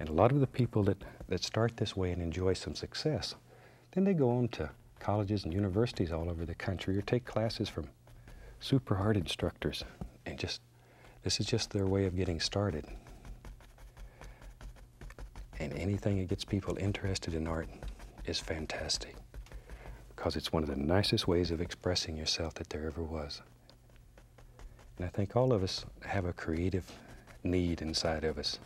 And a lot of the people that start this way and enjoy some success, then they go on to colleges and universities all over the country or take classes from super hard instructors. And just, this is just their way of getting started. And anything that gets people interested in art is fantastic, because it's one of the nicest ways of expressing yourself that there ever was. And I think all of us have a creative need inside of us.